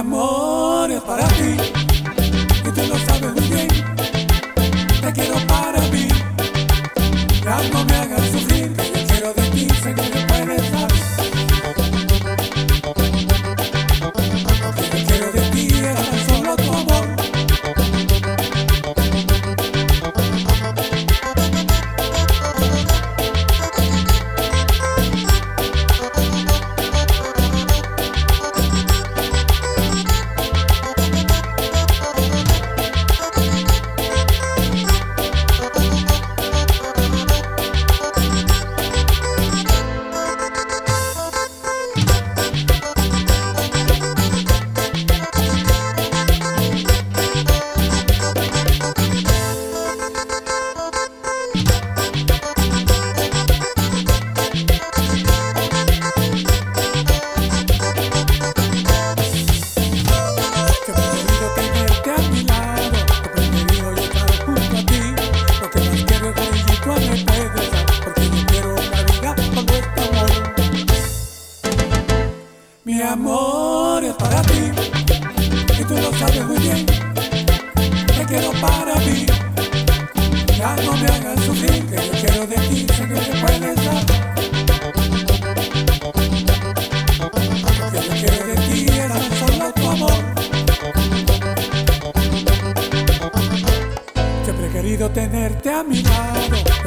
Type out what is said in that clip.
amor es para ti, y tú lo sabes muy bien. Te quiero para mí, ya no me hagas sufrir. Que yo quiero de ti, sé que me puedes dar. Que yo quiero de ti es tan solo tu amor. Mi amor es para ti, y tú lo sabes muy bien. Te quiero para mí, ya no me hagas sufrir. Que yo quiero de ti, sé que te puedes dar. Que yo quiero de ti es tan solo tu amor. Siempre he querido tenerte a mi lado.